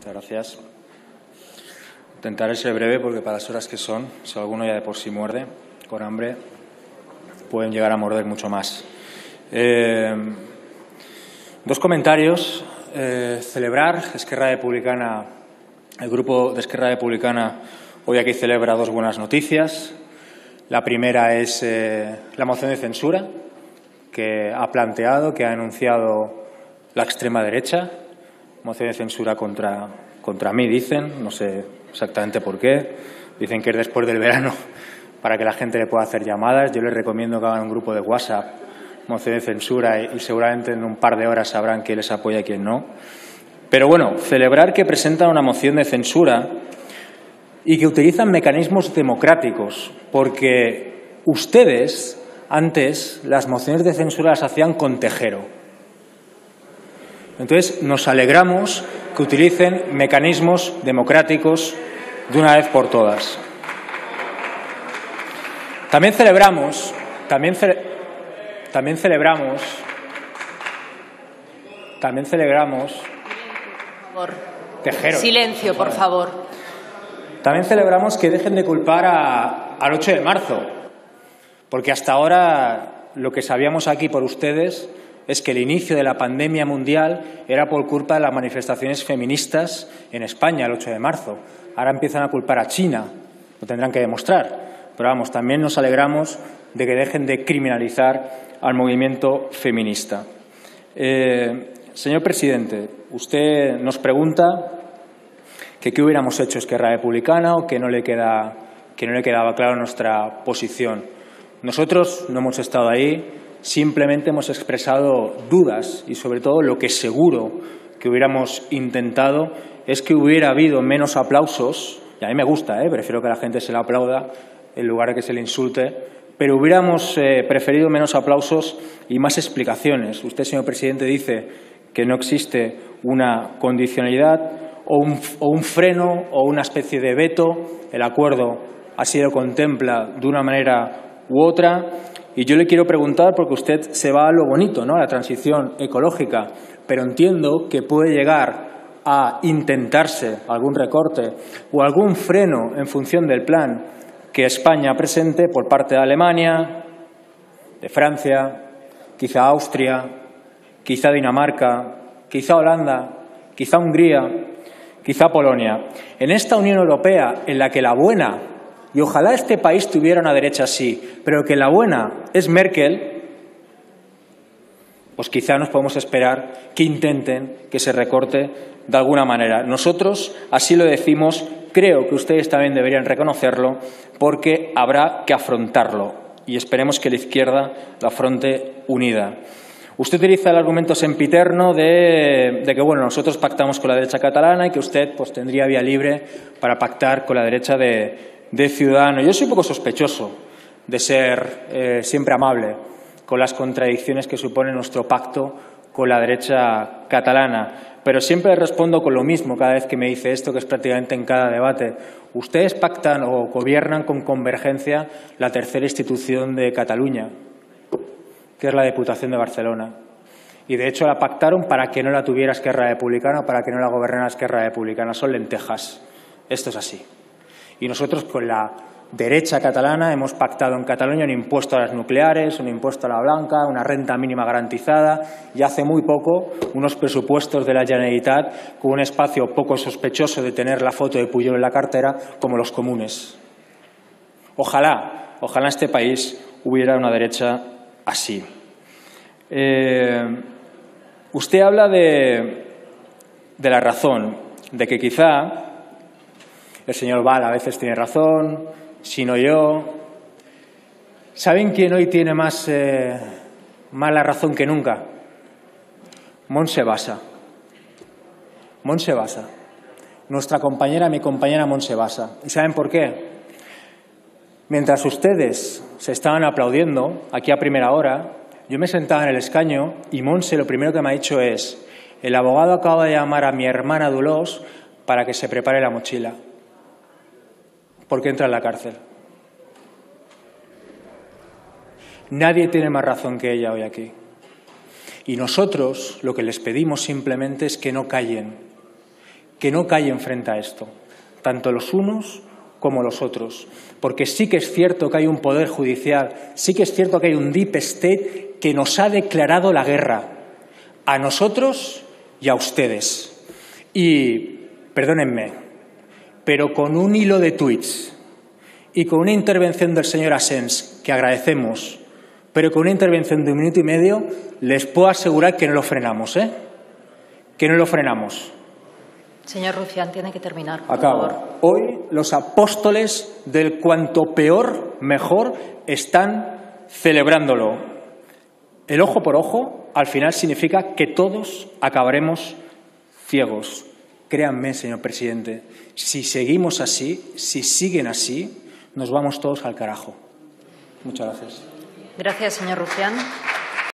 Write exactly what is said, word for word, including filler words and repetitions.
Muchas gracias. Intentaré ser breve porque para las horas que son, si alguno ya de por sí muerde con hambre, pueden llegar a morder mucho más. Eh, dos comentarios. Eh, celebrar Esquerra Republicana, el grupo de Esquerra Republicana hoy aquí celebra dos buenas noticias. La primera es eh, la moción de censura que ha planteado, que ha anunciado la extrema derecha. Moción de censura contra, contra mí, dicen. No sé exactamente por qué. Dicen que es después del verano para que la gente le pueda hacer llamadas. Yo les recomiendo que hagan un grupo de WhatsApp, moción de censura, y, y seguramente en un par de horas sabrán quién les apoya y quién no. Pero bueno, celebrar que presentan una moción de censura y que utilizan mecanismos democráticos, porque ustedes antes las mociones de censura las hacían con Tejero. Entonces nos alegramos que utilicen mecanismos democráticos de una vez por todas. También celebramos, también, ce también celebramos, también celebramos. Tejero. Silencio, por favor. También celebramos que dejen de culpar a, al ocho de marzo, porque hasta ahora lo que sabíamos aquí por ustedes es que el inicio de la pandemia mundial era por culpa de las manifestaciones feministas en España el ocho de marzo. Ahora empiezan a culpar a China, lo tendrán que demostrar. Pero vamos, también nos alegramos de que dejen de criminalizar al movimiento feminista. Eh, señor presidente, usted nos pregunta que qué hubiéramos hecho Esquerra Republicana o que no le queda, que no le quedaba claro nuestra posición. Nosotros no hemos estado ahí, simplemente hemos expresado dudas y, sobre todo, lo que seguro que hubiéramos intentado es que hubiera habido menos aplausos, y a mí me gusta, ¿eh? Prefiero que la gente se le aplauda en lugar de que se le insulte, pero hubiéramos eh, preferido menos aplausos y más explicaciones. Usted, señor presidente, dice que no existe una condicionalidad o un, o un freno o una especie de veto. El acuerdo así lo contempla de una manera u otra. Y yo le quiero preguntar, porque usted se va a lo bonito, ¿no?, a la transición ecológica, pero entiendo que puede llegar a intentarse algún recorte o algún freno en función del plan que España presente por parte de Alemania, de Francia, quizá Austria, quizá Dinamarca, quizá Holanda, quizá Hungría, quizá Polonia. En esta Unión Europea, en la que la buena, y ojalá este país tuviera una derecha así, pero que la buena es Merkel, pues quizá nos podemos esperar que intenten que se recorte de alguna manera. Nosotros así lo decimos, creo que ustedes también deberían reconocerlo, porque habrá que afrontarlo y esperemos que la izquierda la afronte unida. Usted utiliza el argumento sempiterno de, de que bueno, nosotros pactamos con la derecha catalana y que usted pues, tendría vía libre para pactar con la derecha de, de Ciudadanos. Yo soy un poco sospechoso de ser eh, siempre amable con las contradicciones que supone nuestro pacto con la derecha catalana, pero siempre respondo con lo mismo cada vez que me dice esto, que es prácticamente en cada debate. Ustedes pactan o gobiernan con convergencia la tercera institución de Cataluña, que es la Diputación de Barcelona. Y, de hecho, la pactaron para que no la tuviera Esquerra Republicana, para que no la gobernara Esquerra Republicana. Son lentejas. Esto es así. Y nosotros, con la derecha catalana, hemos pactado en Cataluña un impuesto a las nucleares, un impuesto a la blanca, una renta mínima garantizada y, hace muy poco, unos presupuestos de la Generalitat con un espacio poco sospechoso de tener la foto de Puyol en la cartera, como los comunes. Ojalá, ojalá este país hubiera una derecha así. Eh, usted habla de, de la razón, de que quizá el señor Val a veces tiene razón, si no yo. ¿Saben quién hoy tiene más, eh, más la razón que nunca? Montse Bassa. Montse Bassa. Nuestra compañera, mi compañera Montse Bassa. ¿Y saben por qué? Mientras ustedes se estaban aplaudiendo aquí a primera hora, yo me sentaba en el escaño y Montse lo primero que me ha dicho es: el abogado acaba de llamar a mi hermana Dulós para que se prepare la mochila, porque entra en la cárcel. Nadie tiene más razón que ella hoy aquí. Y nosotros lo que les pedimos simplemente es que no callen, que no callen frente a esto, tanto los unos como los otros, porque sí que es cierto que hay un poder judicial, sí que es cierto que hay un deep state que nos ha declarado la guerra, a nosotros y a ustedes. Y, perdónenme, pero con un hilo de tuits y con una intervención del señor Asens, que agradecemos, pero con una intervención de un minuto y medio, les puedo asegurar que no lo frenamos, ¿eh? Que no lo frenamos. Señor Rufián, tiene que terminar, por Acabo. favor. Hoy los apóstoles del cuanto peor, mejor, están celebrándolo. El ojo por ojo, al final, significa que todos acabaremos ciegos. Créanme, señor presidente, si seguimos así, si siguen así, nos vamos todos al carajo. Muchas gracias. Gracias, señor Rufián.